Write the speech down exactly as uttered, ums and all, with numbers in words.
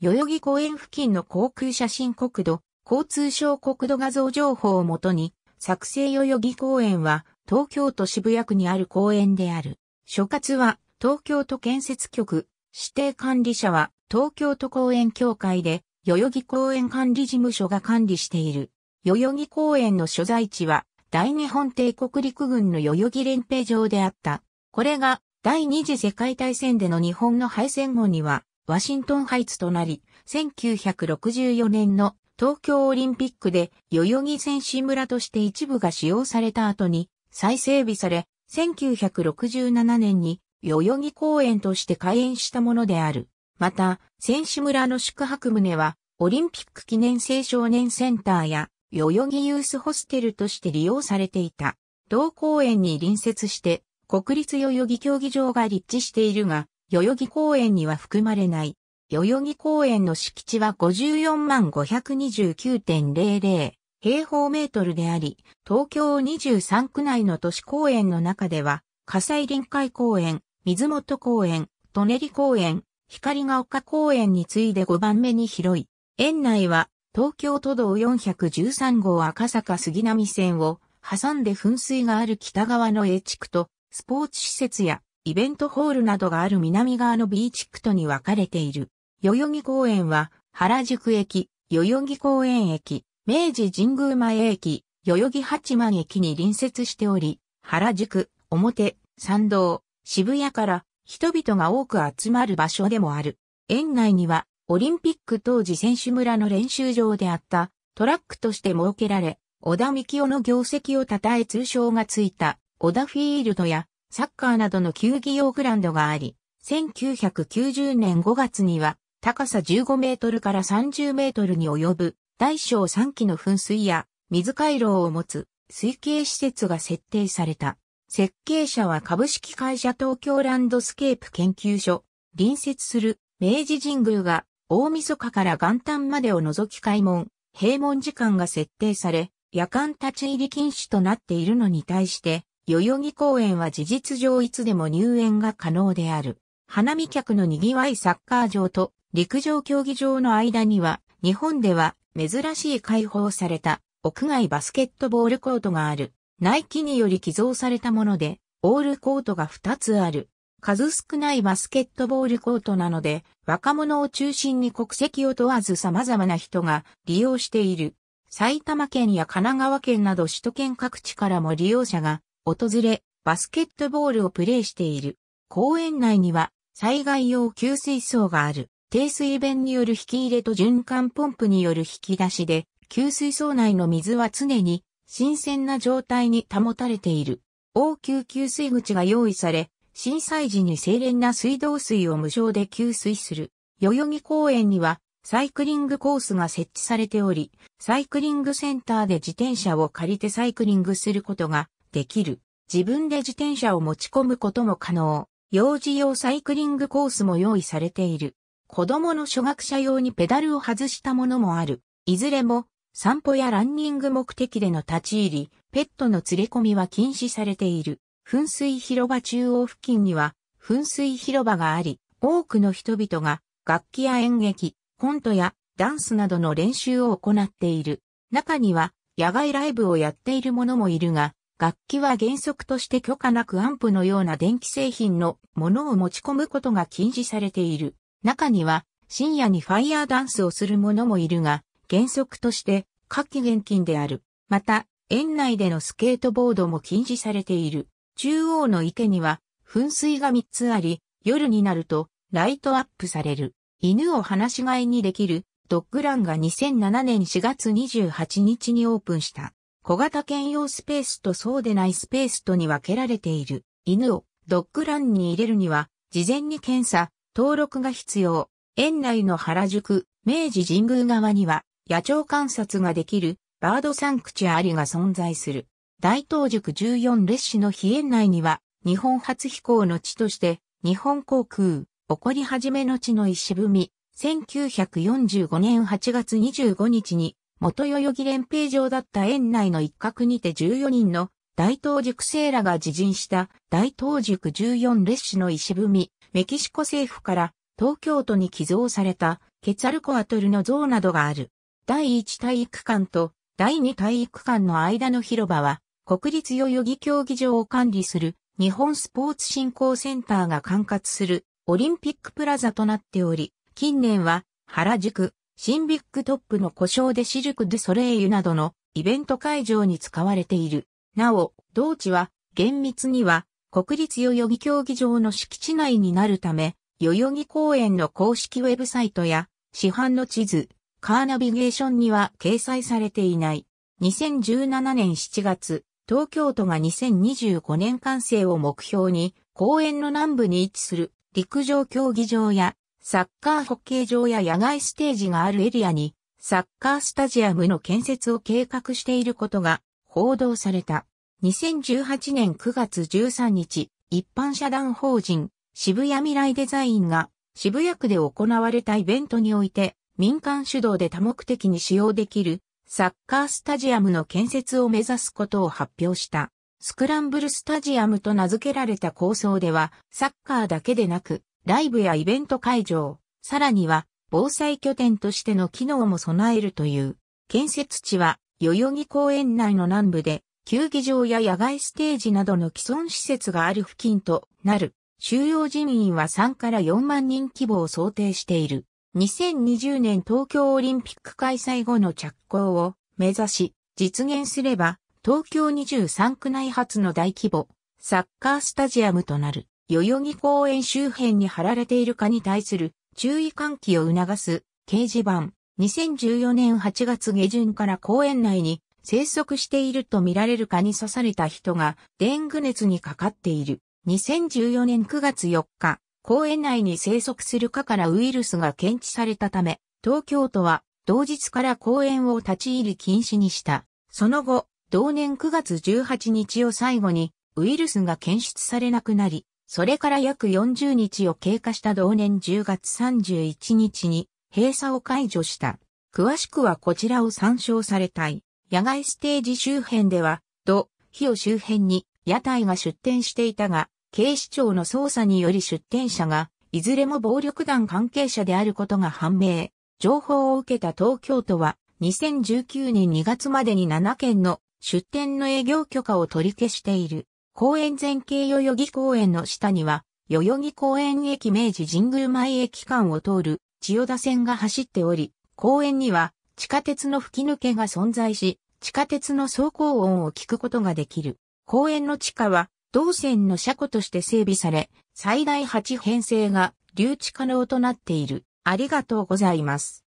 代々木公園付近の航空写真国土、交通省国土画像情報をもとに、作成代々木公園は東京都渋谷区にある公園である。所轄は東京都建設局、指定管理者は東京都公園協会で、代々木公園管理事務所が管理している。代々木公園の所在地は、大日本帝国陸軍の代々木練兵場であった。これが、第二次世界大戦での日本の敗戦後には、ワシントンハイツとなり、せんきゅうひゃくろくじゅうよねんの東京オリンピックで、代々木選手村として一部が使用された後に、再整備され、せんきゅうひゃくろくじゅうななねんに、代々木公園として開園したものである。また、選手村の宿泊棟は、オリンピック記念青少年センターや、代々木ユースホステルとして利用されていた。同公園に隣接して、国立代々木競技場が立地しているが、代々木公園には含まれない。代々木公園の敷地は ごじゅうよんまんごひゃくにじゅうきゅうてんぜろぜろ 平方メートルであり、東京にじゅうさんく内の都市公園の中では、葛西臨海公園、水元公園、舎人公園、光が丘公園に次いでごばんめに広い。園内は、東京都道よんひゃくじゅうさんごう赤坂杉並線を挟んで噴水がある北側の A 地区とスポーツ施設やイベントホールなどがある南側の B 地区とに分かれている。代々木公園は原宿駅、代々木公園駅、明治神宮前駅、代々木八幡駅に隣接しており、原宿、表、参道、渋谷から人々が多く集まる場所でもある。園内にはオリンピック当時選手村の練習場であったトラックとして設けられ、小田幹雄の業績を称え通称がついた小田フィールドやサッカーなどの球技用グラウンドがあり、せんきゅうひゃくきゅうじゅうねんごがつには高さじゅうごメートルからさんじゅうメートルに及ぶ大小さん基の噴水や水回廊を持つ水景施設が設定された。設計者は株式会社東京ランドスケープ研究所、隣接する明治神宮が大晦日から元旦までを除き開門、閉門時間が設定され、夜間立ち入り禁止となっているのに対して、代々木公園は事実上いつでも入園が可能である。花見客のにぎわいサッカー場と陸上競技場の間には、日本では珍しい開放された屋外バスケットボールコートがある。ナイキにより寄贈されたもので、オールコートがふたつある。数少ないバスケットボールコートなので、若者を中心に国籍を問わず様々な人が利用している。埼玉県や神奈川県など首都圏各地からも利用者が訪れ、バスケットボールをプレーしている。公園内には災害用給水槽がある。低水弁による引き入れと循環ポンプによる引き出しで、給水槽内の水は常に新鮮な状態に保たれている。応急給水口が用意され、震災時に清廉な水道水を無償で給水する。代々木公園にはサイクリングコースが設置されており、サイクリングセンターで自転車を借りてサイクリングすることができる。自分で自転車を持ち込むことも可能。幼児用サイクリングコースも用意されている。子供の初学者用にペダルを外したものもある。いずれも散歩やランニング目的での立ち入り、ペットの連れ込みは禁止されている。噴水広場中央付近には噴水広場があり、多くの人々が楽器や演劇、コントやダンスなどの練習を行っている。中には野外ライブをやっている者もいるが、楽器は原則として許可なくアンプのような電気製品のものを持ち込むことが禁止されている。中には深夜にファイヤーダンスをする者もいるが、原則として下記厳禁である。また、園内でのスケートボードも禁止されている。中央の池には噴水がみっつあり、夜になるとライトアップされる。犬を放し飼いにできるドッグランがにせんななねんしがつにじゅうはちにちにオープンした。小型犬用スペースとそうでないスペースとに分けられている。犬をドッグランに入れるには事前に検査、登録が必要。園内の原宿、明治神宮側には野鳥観察ができるバードサンクチュアリが存在する。大東宿じゅうよんれっしの碑園内には、日本初飛行の地として、日本航空、起こり始めの地の石踏み、せんきゅうひゃくよんじゅうごねんはちがつにじゅうごにちに、元代々木練兵場だった園内の一角にてじゅうよにんの大東宿生らが自陣した大東宿じゅうよんれっしの石踏み、メキシコ政府から東京都に寄贈されたケツァルコアトルの像などがある。だいいち体育館とだいに体育館の間の広場は、国立代々木競技場を管理する日本スポーツ振興センターが管轄するオリンピックプラザとなっており、近年は原宿、新ビッグトップの呼称でシルク・ドゥ・ソレイユなどのイベント会場に使われている。なお、同地は厳密には国立代々木競技場の敷地内になるため、代々木公園の公式ウェブサイトや市販の地図、カーナビゲーションには掲載されていない。にせんじゅうななねんしちがつ、東京都がにせんにじゅうごねん完成を目標に、公園の南部に位置する陸上競技場やサッカーホッケー場や野外ステージがあるエリアにサッカースタジアムの建設を計画していることが報道された。にせんじゅうはちねんくがつじゅうさんにち、一般社団法人渋谷未来デザインが渋谷区で行われたイベントにおいて民間主導で多目的に使用できるサッカースタジアムの建設を目指すことを発表した。スクランブルスタジアムと名付けられた構想ではサッカーだけでなくライブやイベント会場、さらには防災拠点としての機能も備えるという。建設地は代々木公園内の南部で球技場や野外ステージなどの既存施設がある付近となる。収容人員はさんからよんまんにん規模を想定している。にせんにじゅうねん東京オリンピック開催後の着工を目指し、実現すれば東京にじゅうさんく内初の大規模サッカースタジアムとなる。代々木公園周辺に張られている蚊に対する注意喚起を促す掲示板。にせんじゅうよねんはちがつげじゅんから公園内に生息しているとみられる蚊に刺された人がデング熱にかかっている。にせんじゅうよねんくがつよっか、公園内に生息する蚊からウイルスが検知されたため、東京都は同日から公園を立ち入り禁止にした。その後、同年くがつじゅうはちにちを最後にウイルスが検出されなくなり、それから約よんじゅうにちを経過した同年じゅうがつさんじゅういちにちに閉鎖を解除した。詳しくはこちらを参照されたい。野外ステージ周辺では、土、日を周辺に屋台が出店していたが、警視庁の捜査により出店者が、いずれも暴力団関係者であることが判明。情報を受けた東京都は、にせんじゅうきゅうねんにがつまでにななけんの出店の営業許可を取り消している。公園全景代々木公園の下には、代々木公園駅明治神宮前駅間を通る千代田線が走っており、公園には地下鉄の吹き抜けが存在し、地下鉄の走行音を聞くことができる。公園の地下は、同線の車庫として整備され、最大はち編成が留置可能となっている。ありがとうございます。